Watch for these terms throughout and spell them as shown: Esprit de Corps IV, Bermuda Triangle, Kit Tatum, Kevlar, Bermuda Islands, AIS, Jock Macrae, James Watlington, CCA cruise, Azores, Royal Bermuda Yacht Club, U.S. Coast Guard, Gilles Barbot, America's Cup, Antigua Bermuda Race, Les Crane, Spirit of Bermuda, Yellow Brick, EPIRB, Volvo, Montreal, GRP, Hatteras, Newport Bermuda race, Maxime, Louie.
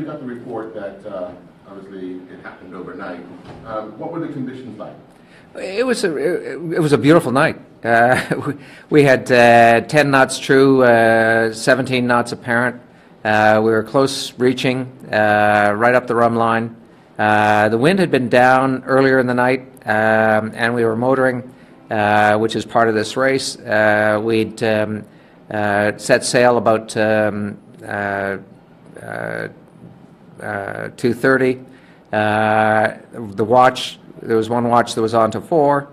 we got the report that obviously it happened overnight, what were the conditions like? It was a beautiful night. We had 10 knots true, 17 knots apparent. We were close reaching, right up the rum line. The wind had been down earlier in the night, and we were motoring, which is part of this race. We'd set sail about 2:30. The watch, there was one watch that was on to 4,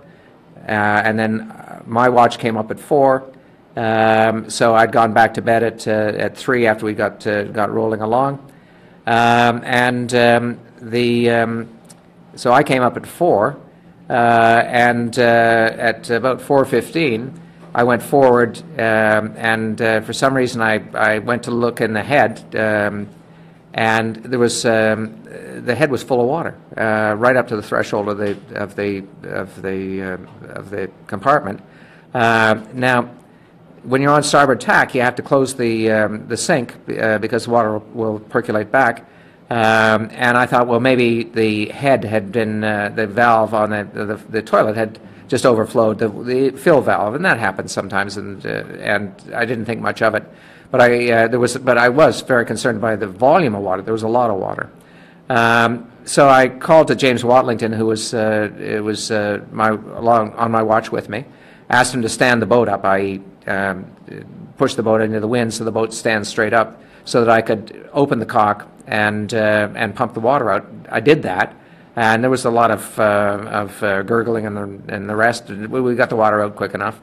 and then my watch came up at 4. So I'd gone back to bed at 3 after we got rolling along, so I came up at 4, and at about 4:15 I went forward, and for some reason I went to look in the head, and there was the head was full of water, right up to the threshold of the compartment. Now, when you're on starboard tack, you have to close the sink because water will percolate back. And I thought, well, maybe the head had been the valve on the toilet had just overflowed the fill valve, and that happens sometimes. And I didn't think much of it, but I was very concerned by the volume of water. There was a lot of water, so I called to James Watlington, who was on my watch with me, asked him to stand the boat up. I pushed the boat into the wind so the boat stands straight up, so that I could open the cock and pump the water out. I did that, and there was a lot of gurgling and the rest. We got the water out quick enough,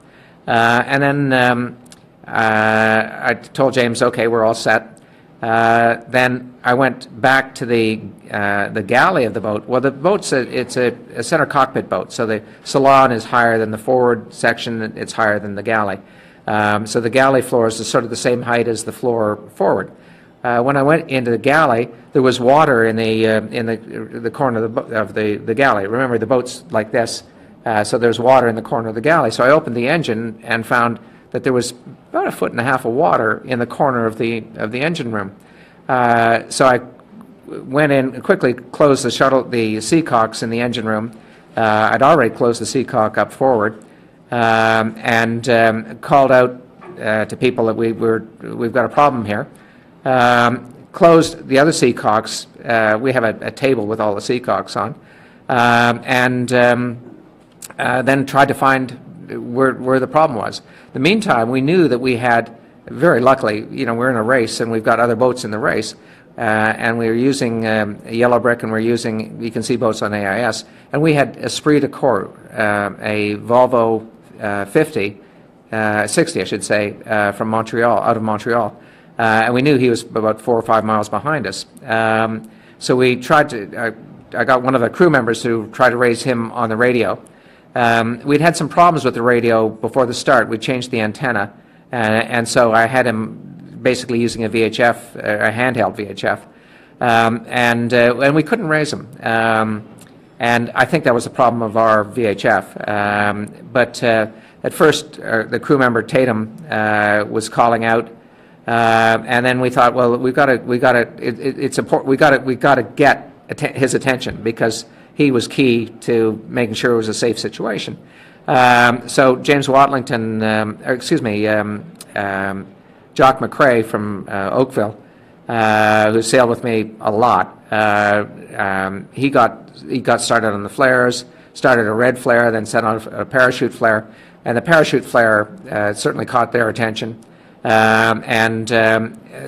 and then I told James, "Okay, we're all set." Then I went back to the galley of the boat. Well, the boat's a center cockpit boat, so the salon is higher than the forward section. It's higher than the galley. So the galley floor is sort of the same height as the floor forward. When I went into the galley, there was water in the corner of the galley. Remember, the boat's like this, so there's water in the corner of the galley. So I opened the engine and found that there was about 1.5 foot of water in the corner of the engine room. So I went in quickly, closed the seacocks in the engine room. I'd already closed the seacock up forward. And called out to people that we've got a problem here. Closed the other seacocks. We have a table with all the seacocks on, then tried to find where the problem was. In the meantime, we knew that we had, very luckily, you know, we're in a race and we've got other boats in the race, and we were using Yellow Brick, and we're using, you can see boats on AIS, and we had Esprit de Corps, a Volvo 60, I should say, from Montreal, out of Montreal, and we knew he was about 4 or 5 miles behind us. So we tried to. I got one of the crew members to try to raise him on the radio. We'd had some problems with the radio before the start. We changed the antenna, and so I had him basically using a VHF, a handheld VHF, and we couldn't raise him. And I think that was a problem of our VHF. But at first, the crew member Tatum was calling out, and then we thought, well, we got to get his attention, because he was key to making sure it was a safe situation. So James Watlington, Jock Macrae from Oakville, who sailed with me a lot. He got started on the flares, started a red flare, then set on a parachute flare, and the parachute flare certainly caught their attention,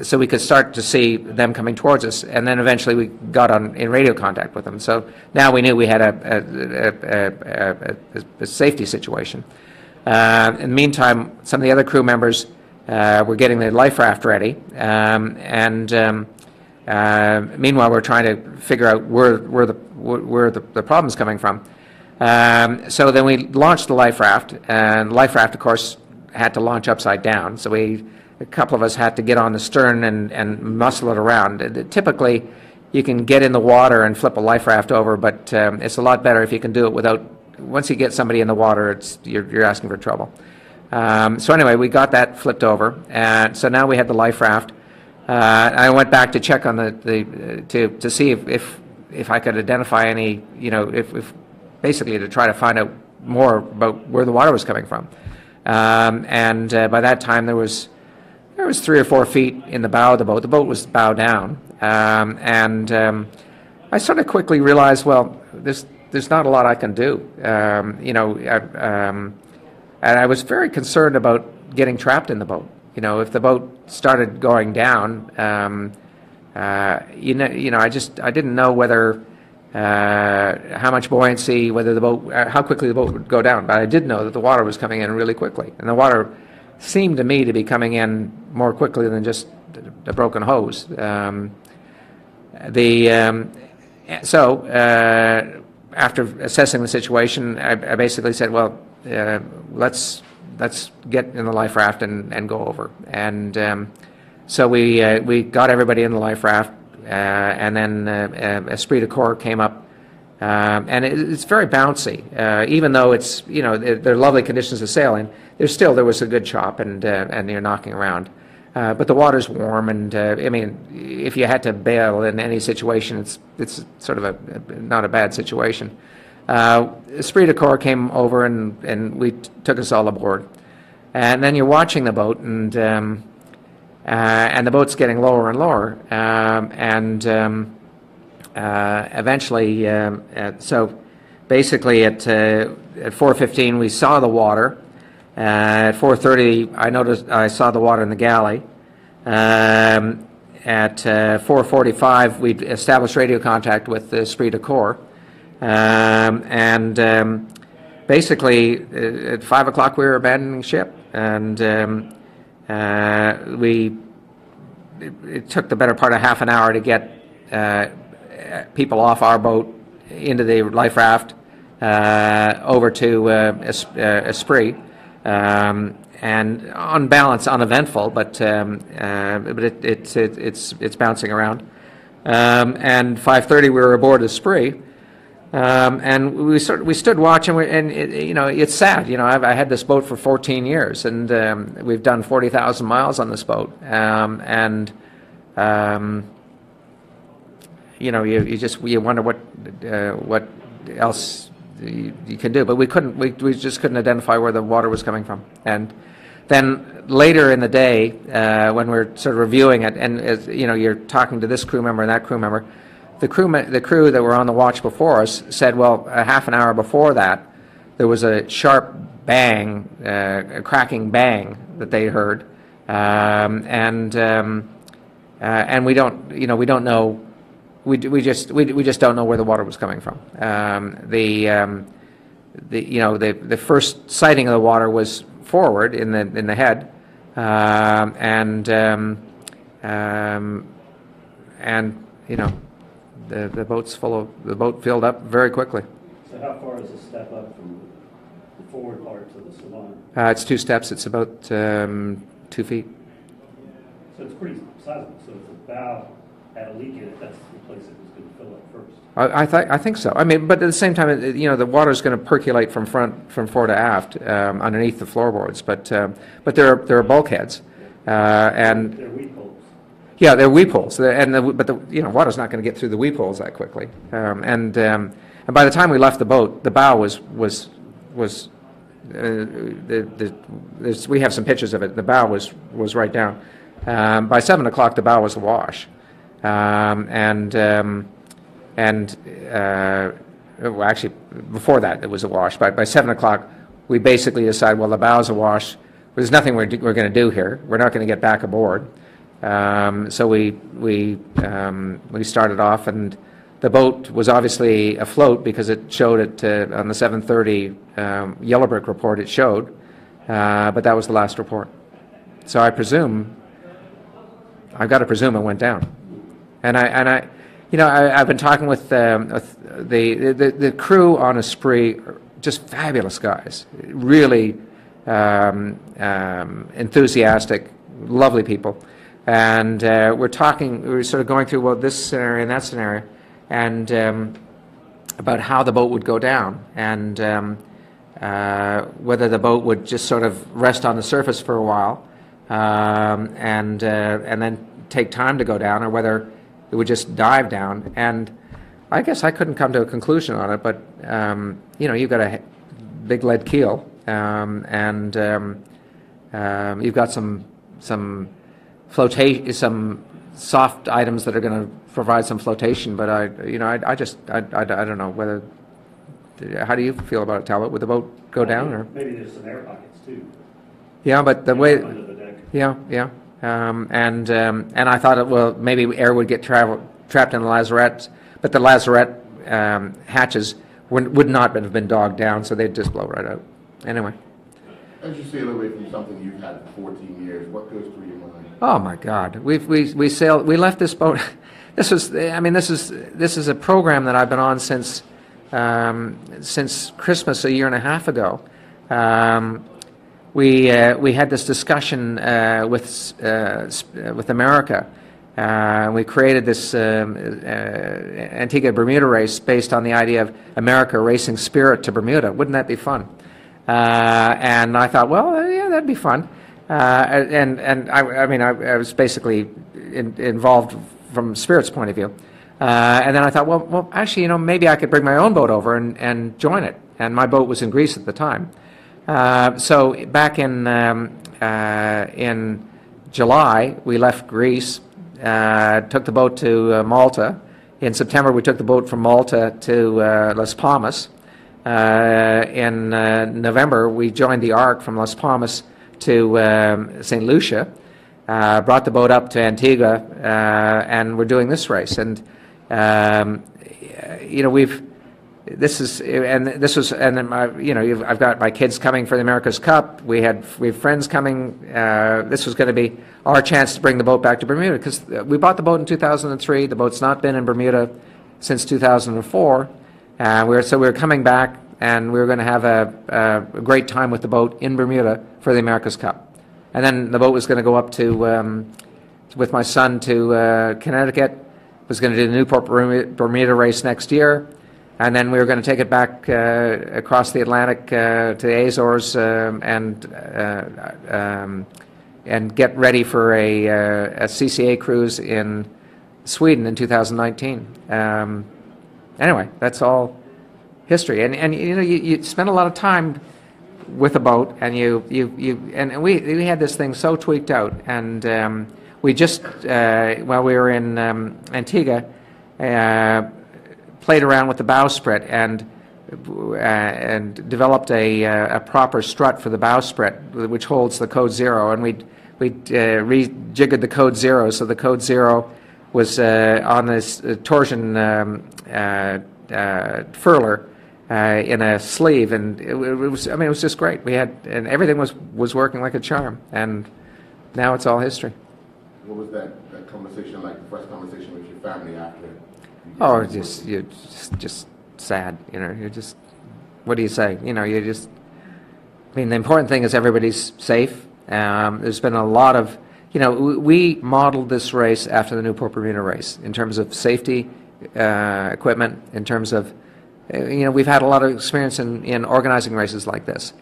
so we could start to see them coming towards us, and then eventually we got in radio contact with them. So now we knew we had a safety situation. In the meantime, some of the other crew members were getting their life raft ready, meanwhile, we're trying to figure out where the problem's coming from. So then we launched the life raft, and the life raft, of course, had to launch upside down. So a couple of us had to get on the stern and muscle it around. Typically, you can get in the water and flip a life raft over, but it's a lot better if you can do it without. Once you get somebody in the water, you're asking for trouble. So anyway, we got that flipped over, and so now we had the life raft. I went back to check on to see if I could identify any, if basically to try to find out more about where the water was coming from. By that time there was 3 or 4 feet in the bow of the boat. The boat was bow down, I sort of quickly realized, well, there's not a lot I can do, and I was very concerned about getting trapped in the boat. If the boat started going down, I didn't know whether how much buoyancy, whether the boat, how quickly the boat would go down. But I did know that the water was coming in really quickly, and the water seemed to me to be coming in more quickly than just a broken hose. After assessing the situation, I basically said, well, let's get in the life raft and go over. And so we got everybody in the life raft, and then Esprit de Corps came up, and it's very bouncy. Even though it's, they're lovely conditions to sail in, there was a good chop and you're knocking around. But the water's warm, and I mean, if you had to bail in any situation, it's sort of not a bad situation. Esprit de Corps came over, and we took us all aboard, and then you're watching the boat, and the boat's getting lower and lower, eventually, so basically at 4:15 we saw the water. At 4:30, I saw the water in the galley. At 4:45, we established radio contact with the Esprit de Corps, basically at 5 o'clock we were abandoning ship, and it took the better part of half an hour to get people off our boat into the life raft over to Esprit. And on balance, uneventful, but it's bouncing around. And 5:30, we were aboard Esprit, and we stood watching. It's sad. I had this boat for 14 years, and we've done 40,000 miles on this boat, you wonder what else you can do, but we couldn't. We just couldn't identify where the water was coming from. And then later in the day, when we're sort of reviewing it, and you're talking to this crew member and that crew member, the crew that were on the watch before us said, well, a half an hour before that, there was a sharp bang, a cracking bang that they heard, and we don't know. We just don't know where the water was coming from. The first sighting of the water was forward in the head, the boat filled up very quickly. So how far is the step up from the forward part to the salon? It's 2 steps. It's about 2 feet. So it's pretty sizable. So it's a bow. Had a leak in it, that's the place it was going to fill up first. I think so. I mean, but at the same time, the water's going to percolate from fore to aft, underneath the floorboards. But there are bulkheads, and they're weep holes. Yeah, they're weep holes, but the water's not going to get through the weep holes that quickly. And by the time we left the boat, the bow was. We have some pictures of it. The bow was right down. By 7 o'clock, the bow was awash. Well, actually, before that, it was awash. By 7 o'clock, we basically decide, well, the bow's awash. There's nothing we're going to do here. We're not going to get back aboard. So we started off, and the boat was obviously afloat because it showed it on the 7:30 Yellow Brick report. It showed, but that was the last report. So I've got to presume it went down. I've been talking with the crew on Esprit, just fabulous guys, really enthusiastic, lovely people, and we're sort of going through, well, this scenario and that scenario, and about how the boat would go down, and whether the boat would just sort of rest on the surface for a while, and then take time to go down or whether it would just dive down. And I guess I couldn't come to a conclusion on it, but you know, you've got a big lead keel, and you've got some flotation, some soft items that are going to provide some flotation. But I don't know whether. How do you feel about it, Talbot? Would the boat go down, or maybe there's some air pockets too? Yeah, but the way. Under the deck. Yeah. And I thought, well, maybe air would get trapped in the lazarette, but the lazarette hatches would not have been dogged down, so they'd just blow right out. Anyway. As you sail away from something you've had for 14 years, what goes through your mind? Oh my God, we sailed. We left this boat. This is a program that I've been on since Christmas a year and a half ago. We had this discussion with America. We created this Antigua Bermuda race based on the idea of America racing Spirit to Bermuda. Wouldn't that be fun? And I thought, well, yeah, that'd be fun. And I was basically involved from Spirit's point of view. And then I thought, well, actually, you know, maybe I could bring my own boat over and join it. And my boat was in Greece at the time. So back in July, we left Greece. Took the boat to Malta. In September, we took the boat from Malta to Las Palmas. In November, we joined the Ark from Las Palmas to St. Lucia. Brought the boat up to Antigua, and we're doing this race. And you know, I've got my kids coming for the America's Cup. We have friends coming. This was going to be our chance to bring the boat back to Bermuda, because we bought the boat in 2003. The boat's not been in Bermuda since 2004. So we were coming back, and we were going to have a great time with the boat in Bermuda for the America's Cup. And then the boat was going to go up to with my son to Connecticut. Was going to do the Newport Bermuda race next year. And then we were going to take it back across the Atlantic to the Azores and get ready for a CCA cruise in Sweden in 2019. Anyway, that's all history. And you know, you spend a lot of time with a boat, and we had this thing so tweaked out, and we just while we were in Antigua. Played around with the bowsprit and developed a proper strut for the bowsprit, which holds the code zero. And we rejiggered the code zero, so the code zero was on this torsion furler in a sleeve, and it was just great. We had, and everything was working like a charm. And now it's all history. What was that conversation like? The first conversation with your family after? Oh, you're just sad, you know. You're just, what do you say? You know, you just. I mean, the important thing is everybody's safe. There's been a lot of, you know, we modeled this race after the Newport Bermuda race in terms of safety equipment, in terms of, you know, we've had a lot of experience in organizing races like this,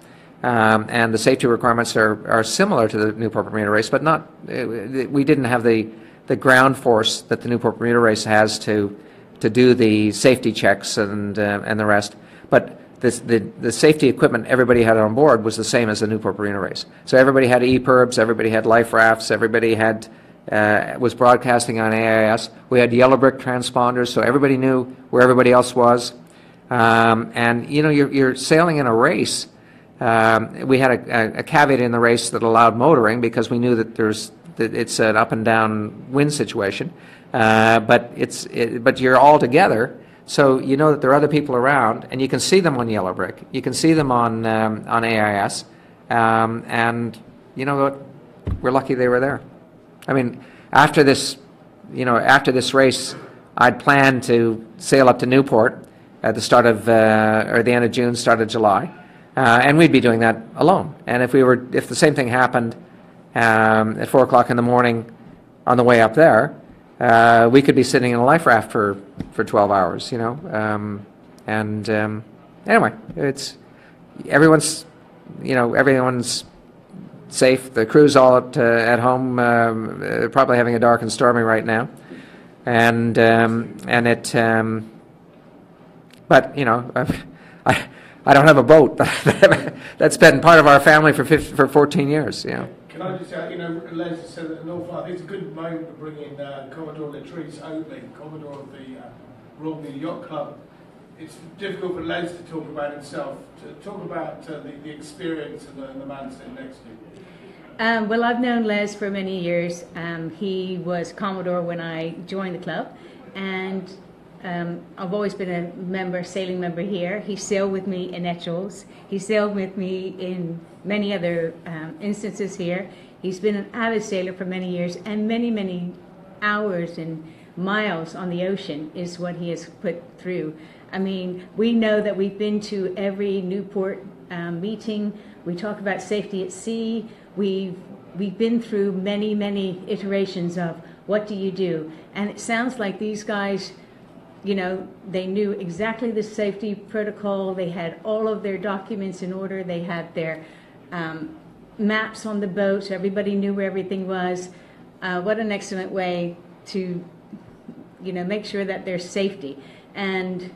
and the safety requirements are similar to the Newport Bermuda race, but not. We didn't have the ground force that the Newport Bermuda race has to do the safety checks and the rest. But the safety equipment everybody had on board was the same as the Newport Bermuda race. So everybody had EPIRBs, everybody had life rafts, everybody had was broadcasting on AIS. We had Yellow Brick transponders, so everybody knew where everybody else was. And you know, you're sailing in a race. We had a caveat in the race that allowed motoring, because we knew that it's an up and down wind situation. But you're all together, so you know that there are other people around, and you can see them on Yellow Brick, you can see them on AIS, and you know what? We're lucky they were there. I mean, after this race, I'd planned to sail up to Newport at the start of or the end of June, start of July, and we'd be doing that alone. And if the same thing happened at 4 o'clock in the morning on the way up there, we could be sitting in a life raft for 12 hours, you know. Anyway, everyone's safe. The crew's all at home, probably having a dark and stormy right now, and it. But you know, I don't have a boat. That's been part of our family for 14 years. You know. Can I just add, you know, Les has said that an awful lot. It's a good moment to bring in Commodore Latrice Oakley, Commodore of the Royal Bermuda Yacht Club. It's difficult for Les to talk about himself, to talk about the experience of the man sitting next to you. Well, I've known Les for many years. He was Commodore when I joined the club, and I've always been a member, sailing member here. He sailed with me in Etchells. He sailed with me in many other instances here. He's been an avid sailor for many years, and many, many hours and miles on the ocean is what he has put through. I mean, we know that we've been to every Newport meeting. We talk about safety at sea. We've been through many, many iterations of what do you do? And it sounds like these guys, you know, they knew exactly the safety protocol. They had all of their documents in order. They had their maps on the boat. So everybody knew where everything was. What an excellent way to, you know, make sure that there's safety. And,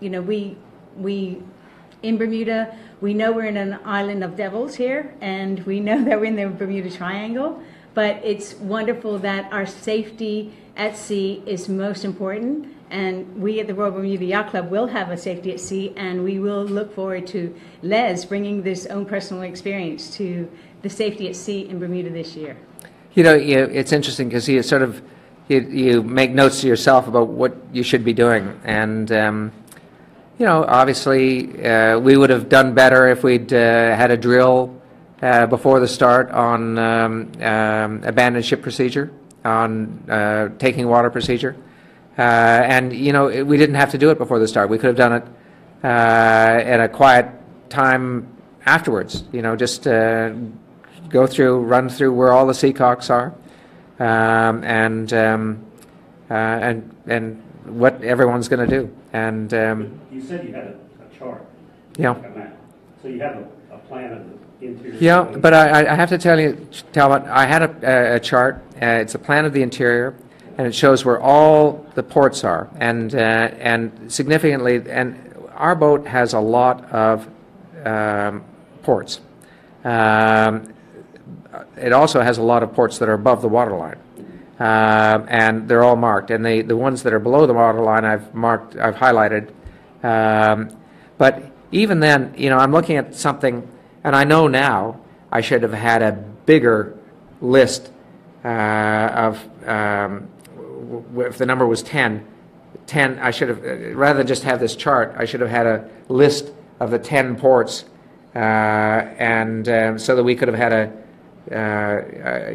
you know, we in Bermuda, we know we're in an island of devils here, and we know that we're in the Bermuda Triangle, but it's wonderful that our safety at sea is most important. And we at the Royal Bermuda Yacht Club will have a safety at sea, and we will look forward to Les bringing this own personal experience to the safety at sea in Bermuda this year. You know, it's interesting because he is sort of, you make notes to yourself about what you should be doing, and you know, obviously we would have done better if we'd had a drill before the start on abandoned ship procedure, on taking water procedure, and you know, we didn't have to do it before the start. We could have done it at a quiet time afterwards, you know, just go through, run through where all the seacocks are, and what everyone's going to do. And you said you had a chart, yeah, like a map. So you have a plan of the interior. Yeah, but I have to tell you, Talbot, I had a chart. It's a plan of the interior, and it shows where all the ports are, and significantly. And our boat has a lot of ports. It also has a lot of ports that are above the waterline, and they're all marked. And the ones that are below the waterline, I've marked, I've highlighted. But even then, you know, I'm looking at something, and I know now I should have had a bigger list of if the number was 10. I should have, rather than just have this chart, I should have had a list of the 10 ports, and so that we could have had a.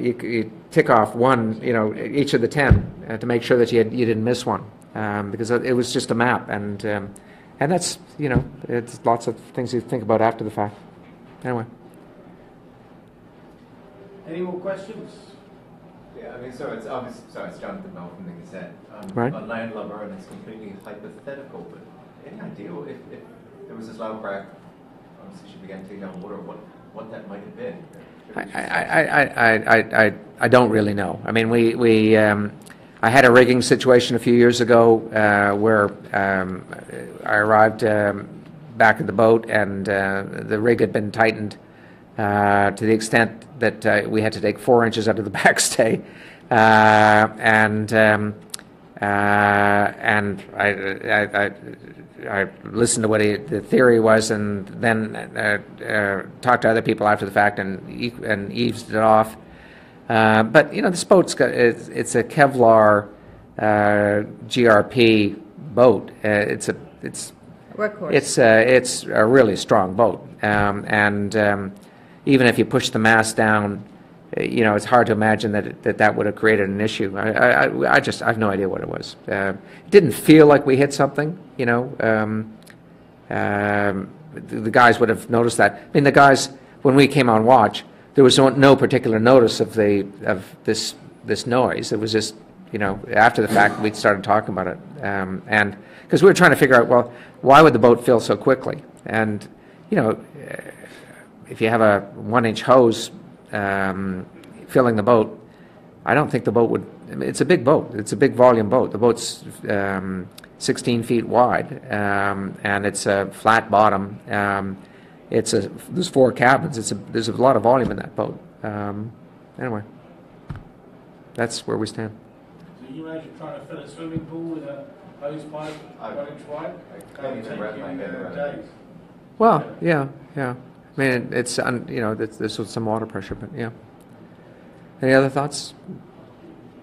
You tick off one, you know, each of the 10 to make sure that you didn't miss one, because it was just a map, and that's, you know, it's lots of things you think about after the fact. Anyway. Any more questions? Yeah, I mean, so it's obvious. So it's Jonathan Bell from the Gazette. Right. I'm a landlubber, and it's completely hypothetical. But any idea if there was this loud crack, obviously she began taking down water, what that might have been? I don't really know. I mean, I had a rigging situation a few years ago where I arrived back at the boat, and the rig had been tightened to the extent that we had to take 4 inches out of the backstay, and I listened to what the theory was, and then talked to other people after the fact, and eavesed it off. But you know, this boat's got, it's a Kevlar GRP boat. It's workhorse. It's a really strong boat, and even if you push the mast down, you know, it's hard to imagine that would have created an issue. I have no idea what it was. It didn't feel like we hit something, you know. The guys would have noticed that. I mean, the guys, when we came on watch, there was no particular notice of this noise. It was just, you know, after the fact we started talking about it, and because we were trying to figure out, well, why would the boat fill so quickly? And you know, if you have a 1-inch hose filling the boat. I don't think the boat would, it's a big boat, it's a big volume boat. The boat's 16 feet wide, and it's a flat bottom. There's four cabins, there's a lot of volume in that boat. Anyway, that's where we stand. So you imagine trying to fill a swimming pool with a hose pipe 1 inch wide? I can't even wrap my head around it. Well, yeah. I mean, it's, you know, there's some water pressure, but yeah. Any other thoughts?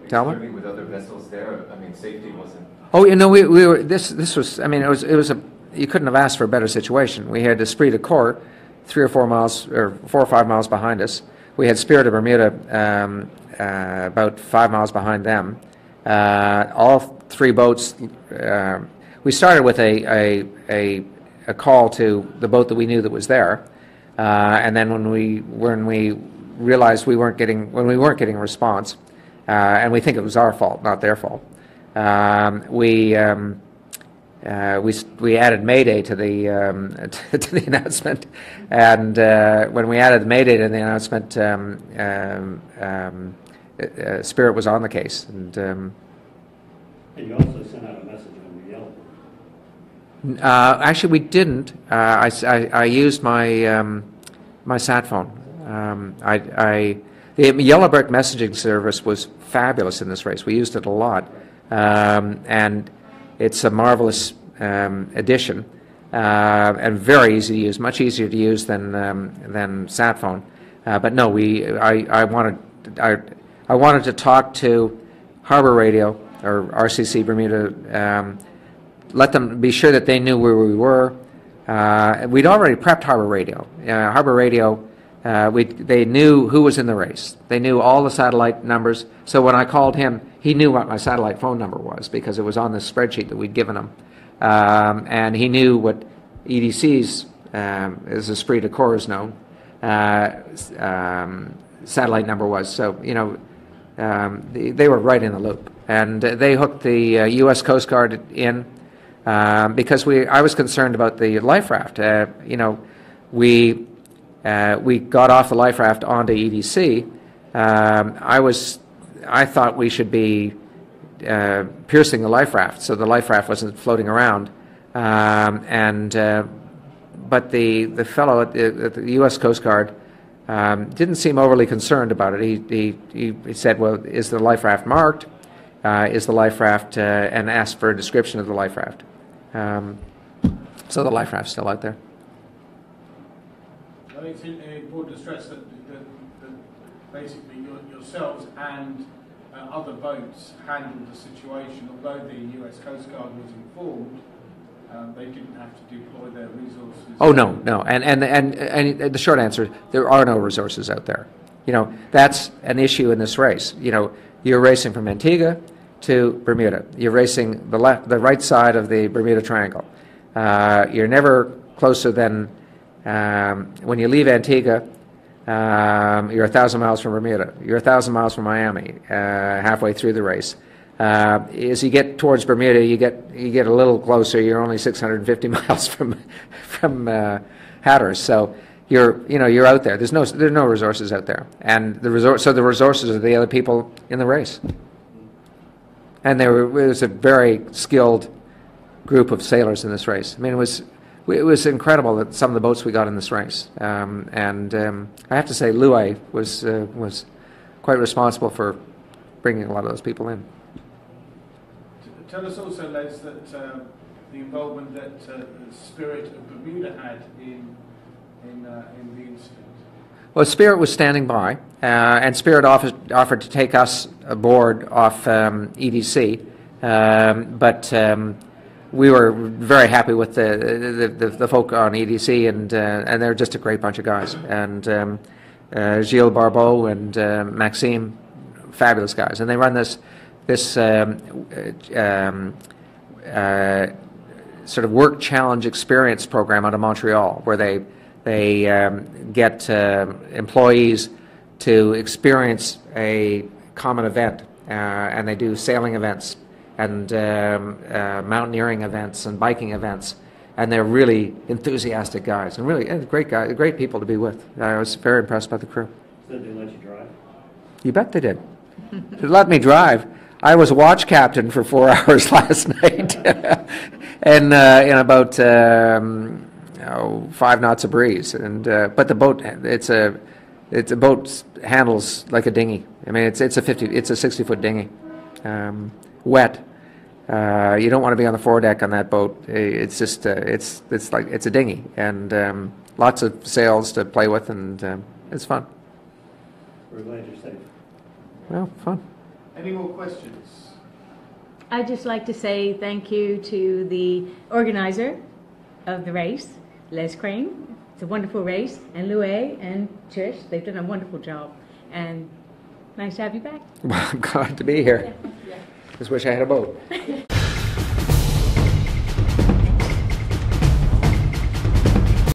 Talbot? With other vessels there, I mean, safety wasn't. Oh, you know, we were. This was. I mean, it was a. You couldn't have asked for a better situation. We had Esprit de Corps, 3 or 4 miles or 4 or 5 miles behind us. We had Spirit of Bermuda about 5 miles behind them. All three boats. We started with a call to the boat that we knew that was there, and then when we realized we weren't getting a response. And we think it was our fault, not their fault. We added Mayday to the announcement, and when we added Mayday to the announcement, Spirit was on the case. And you also sent out a message on the Yellow Brick. Actually, we didn't. I used my my sat phone. The Yellow Brick messaging service was fabulous in this race. We used it a lot, and it's a marvelous addition and very easy to use. Much easier to use than sat phone. But no, I wanted to talk to Harbor Radio or RCC Bermuda. Let them be sure that they knew where we were. We'd already prepped Harbor Radio. Harbor Radio. They knew who was in the race. They knew all the satellite numbers. So when I called him, he knew what my satellite phone number was because it was on this spreadsheet that we'd given him. And he knew what EDC's, as Esprit de Corps is known, satellite number was. So, you know, they were right in the loop. And they hooked the U.S. Coast Guard in because I was concerned about the life raft. You know, we got off the life raft onto EDC. I thought we should be piercing the life raft, so the life raft wasn't floating around. But the fellow at the U.S. Coast Guard didn't seem overly concerned about it. He said, "Well, is the life raft marked? Is the life raft?" And asked for a description of the life raft. So the life raft's still out there. It's important to stress that basically yourselves and other boats handled the situation. Although the U.S. Coast Guard was informed, they didn't have to deploy their resources. Oh no, and the short answer: there are no resources out there. You know, that's an issue in this race. You know, you're racing from Antigua to Bermuda. You're racing the right side of the Bermuda Triangle. You're never closer than. When you leave Antigua, you're 1,000 miles from Bermuda. You're 1,000 miles from Miami. Halfway through the race, as you get towards Bermuda, you get a little closer. You're only 650 miles from Hatteras. So you're out there. There's no resources out there, and the resources are the other people in the race. And it was a very skilled group of sailors in this race. I mean, it was incredible that some of the boats we got in this race, I have to say Louie was quite responsible for bringing a lot of those people in. Tell us also, Les, that the involvement that Spirit of Bermuda had in the incident. Well, Spirit was standing by, and Spirit offered to take us aboard off EDC, we were very happy with the folk on EDC, and they're just a great bunch of guys. And Gilles Barbot and Maxime, fabulous guys. And they run this sort of work challenge experience program out of Montreal, where they get employees to experience a common event, and they do sailing events. And mountaineering events and biking events, and they're really enthusiastic guys and really great people to be with. I was very impressed by the crew. So Did they let you drive? You bet they did. They let me drive. I was watch captain for 4 hours last night, and in about 5 knots of breeze. And but the boat, it's a boat handles like a dinghy. I mean, it's a 60-foot dinghy, wet. You don't want to be on the foredeck on that boat. It's just it's a dinghy, and lots of sails to play with, and it's fun. We're glad you're safe. Well, fun. Any more questions? I'd just like to say thank you to the organizer of the race, Les Crane. It's a wonderful race, and Louie and Trish. They've done a wonderful job, and nice to have you back. Well, I'm glad to be here. Yeah. Just wish I had a boat.